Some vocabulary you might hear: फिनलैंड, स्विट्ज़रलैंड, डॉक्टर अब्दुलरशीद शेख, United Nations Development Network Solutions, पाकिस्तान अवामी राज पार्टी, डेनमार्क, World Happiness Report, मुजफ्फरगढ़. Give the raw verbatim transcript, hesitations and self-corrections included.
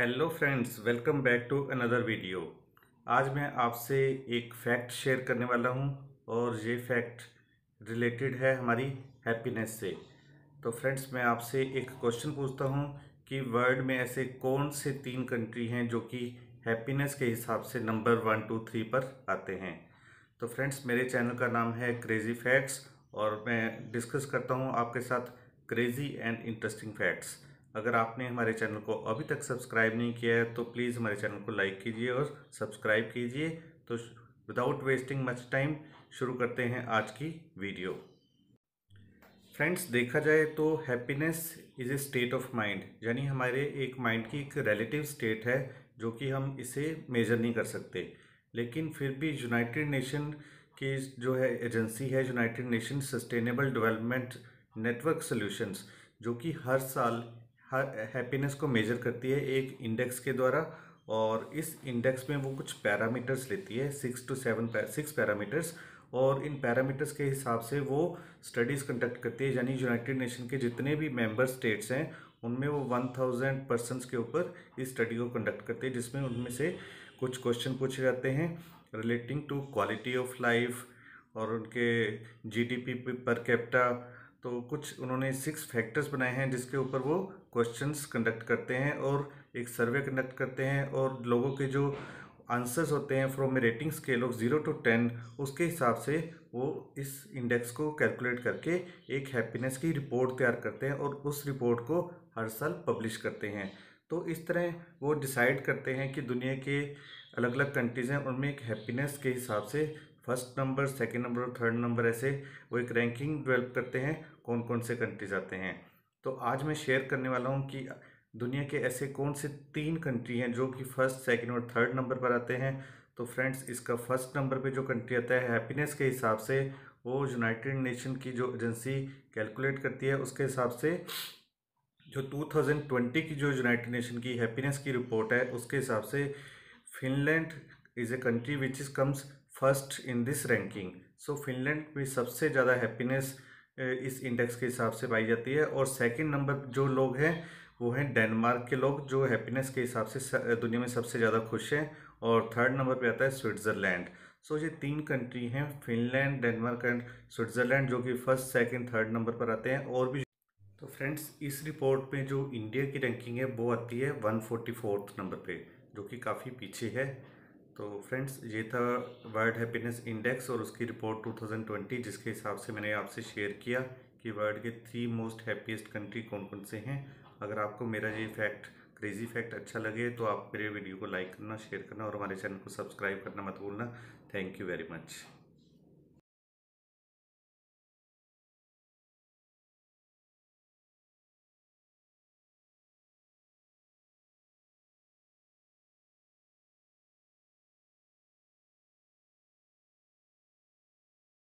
Hello friends, welcome back to another video. आज मैं आपसे एक फैक्ट शेयर करने वाला हूं और ये फैक्ट रिलेटेड है हमारी हैप्पीनेस से। तो फ्रेंड्स, मैं आपसे एक क्वेश्चन पूछता हूं कि वर्ल्ड में ऐसे कौन से तीन कंट्री हैं जो कि हैप्पीनेस के हिसाब से नंबर वन टू थ्री पर आते हैं। तो फ्रेंड्स, मेरे चैनल का नाम है क्रेजी फैक्ट्स और मैं डिस्कस करता हूँ आपके साथ क्रेजी एंड इंटरेस्टिंग फैक्ट्स। अगर आपने हमारे चैनल को अभी तक सब्सक्राइब नहीं किया है तो प्लीज़ हमारे चैनल को लाइक कीजिए और सब्सक्राइब कीजिए। तो विदाउट वेस्टिंग मच टाइम शुरू करते हैं आज की वीडियो। फ्रेंड्स, देखा जाए तो happiness is a state of mind, यानी हमारे एक माइंड की एक रिलेटिव स्टेट है जो कि हम इसे मेजर नहीं कर सकते। लेकिन फिर भी यूनाइटेड नेशन की जो है एजेंसी है United nation sustainable development network solutions, जो कि हर साल हैप्पीनेस को मेजर करती है एक इंडेक्स के द्वारा। और इस इंडेक्स में वो कुछ पैरामीटर्स लेती है, six to seven six parameters, और इन पैरामीटर्स के हिसाब से वो स्टडीज़ कंडक्ट करती है। यानी यूनाइटेड नेशन के जितने भी मेंबर स्टेट्स हैं उनमें वो वन थाउजेंड पर्सनस के ऊपर इस स्टडी को कंडक्ट करती है, जिसमें उनमें से कुछ क्वेश्चन पूछे जाते हैं relating to quality of life और उनके G D P per capita. तो कुछ उन्होंने सिक्स फैक्टर्स बनाए हैं जिसके ऊपर वो क्वेश्चंस कंडक्ट करते हैं और एक सर्वे कंडक्ट करते हैं, और लोगों के जो आंसर्स होते हैं from a rating scale of zero to ten, उसके हिसाब से वो इस इंडेक्स को कैलकुलेट करके एक हैप्पीनेस की रिपोर्ट तैयार करते हैं और उस रिपोर्ट को हर साल पब्लिश करते हैं। तो इस तरह वो डिसाइड करते हैं कि दुनिया के अलग अलग कंट्रीज़ हैं उनमें एक हैप्पीनेस के हिसाब से फर्स्ट नंबर, सेकंड नंबर और थर्ड नंबर, ऐसे वो एक रैंकिंग डेवलप करते हैं कौन कौन से कंट्रीज आते हैं। तो आज मैं शेयर करने वाला हूं कि दुनिया के ऐसे कौन से तीन कंट्री हैं जो कि फर्स्ट, सेकंड और थर्ड नंबर पर आते हैं। तो फ्रेंड्स, इसका फर्स्ट नंबर पे जो कंट्री आता है हैप्पीनेस के हिसाब से, वो यूनाइटेड नेशन की जो एजेंसी कैलकुलेट करती है उसके हिसाब से, जो टू थाउजेंड ट्वेंटी की जो यूनाइटेड नेशन की हैप्पीनेस की रिपोर्ट है उसके हिसाब से फिनलैंड is a country which is comes first in this ranking. So फिनलैंड में सबसे ज़्यादा हैप्पीनेस इस इंडेक्स के हिसाब से पाई जाती है। और सेकंड नंबर जो लोग हैं वो हैं डेनमार्क के लोग, जो हैप्पीनेस के हिसाब से दुनिया में सबसे ज़्यादा खुश हैं। और थर्ड नंबर पे आता है स्विट्ज़रलैंड। सो ये तीन कंट्री हैं, फिनलैंड, डेनमार्क एंड स्विट्ज़रलैंड, जो कि फर्स्ट, सेकेंड, थर्ड नंबर पर आते हैं। और भी तो फ्रेंड्स, इस रिपोर्ट में जो इंडिया की रैंकिंग है वो आती है वन फोर्टी फोर्थ नंबर पर, जो कि काफ़ी पीछे है। तो फ्रेंड्स, ये था वर्ल्ड हैप्पीनेस इंडेक्स और उसकी रिपोर्ट टू थाउजेंड ट्वेंटी, जिसके हिसाब से मैंने आपसे शेयर किया कि वर्ल्ड के थ्री मोस्ट हैप्पीएस्ट कंट्री कौन कौन से हैं। अगर आपको मेरा ये फैक्ट, क्रेजी फैक्ट अच्छा लगे तो आप मेरे वीडियो को लाइक करना, शेयर करना और हमारे चैनल को सब्सक्राइब करना मत भूलना। Thank you very much.